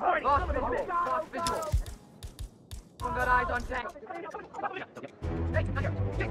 Lost visual. Lost visual. Eyes on tank. Hey,